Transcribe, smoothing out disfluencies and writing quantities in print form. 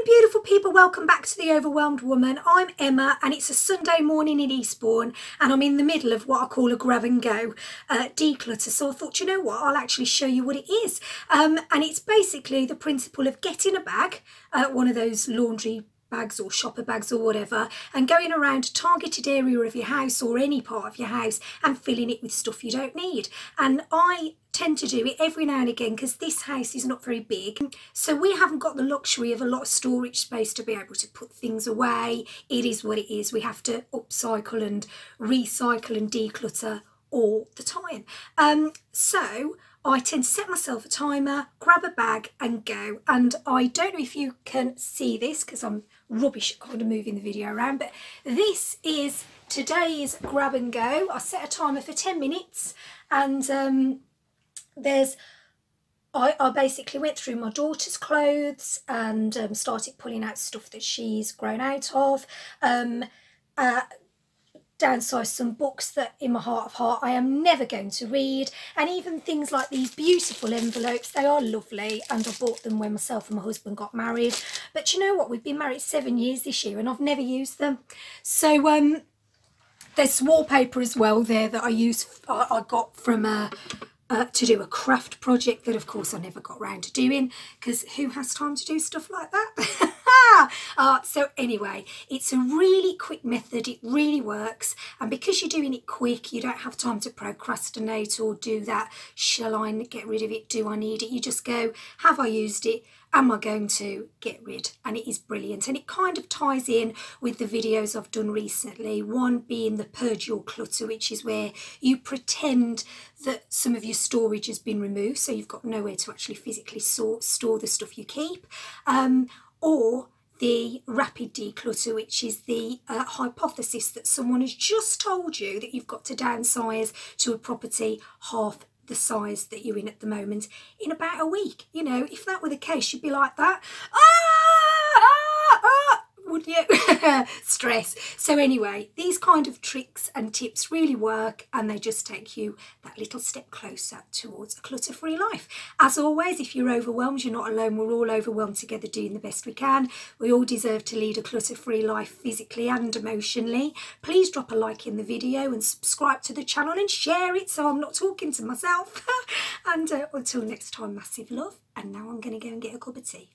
Morning, beautiful people. Welcome back to The Overwhelmed Woman. I'm Emma and it's a Sunday morning in Eastbourne and I'm in the middle of what I call a grab and go declutter. So I thought, you know what, I'll actually show you what it is. And it's basically the principle of getting a bag, one of those laundry bags or shopper bags or whatever, and going around a targeted area of your house or any part of your house and filling it with stuff you don't need. And I tend to do it every now and again because this house is not very big, so we haven't got the luxury of a lot of storage space to be able to put things away. It is what it is. We have to upcycle and recycle and declutter all the time. So I tend to set myself a timer, grab a bag and go. And I don't know if you can see this because I'm rubbish at kind of moving the video around, but this is today's grab and go. I set a timer for 10 minutes and I basically went through my daughter's clothes and started pulling out stuff that she's grown out of, downsized some books that in my heart of heart I am never going to read, and even things like these beautiful envelopes. They are lovely and I bought them when myself and my husband got married, but you know what, we've been married 7 years this year and I've never used them. So there's wallpaper as well there that I use. I got from to do a craft project that of course I never got round to doing because who has time to do stuff like that? So anyway, it's a really quick method. It really works, and because you're doing it quick you don't have time to procrastinate or do that, shall I get rid of it, do I need it? You just go, have I used it, am I going to get rid? And it is brilliant, and it kind of ties in with the videos I've done recently, one being the purge your clutter, which is where you pretend that some of your storage has been removed so you've got nowhere to actually physically store the stuff you keep, or the rapid declutter, which is the hypothesis that someone has just told you that you've got to downsize to a property half the size that you're in at the moment in about a week. You know, if that were the case, you'd be like that. Would you? Stress. So anyway, these kind of tricks and tips really work and they just take you that little step closer towards a clutter-free life. As always, if you're overwhelmed, you're not alone. We're all overwhelmed together, doing the best we can. We all deserve to lead a clutter-free life physically and emotionally. Please drop a like in the video and subscribe to the channel and share it so I'm not talking to myself. And until next time, massive love. And now I'm going to go and get a cup of tea.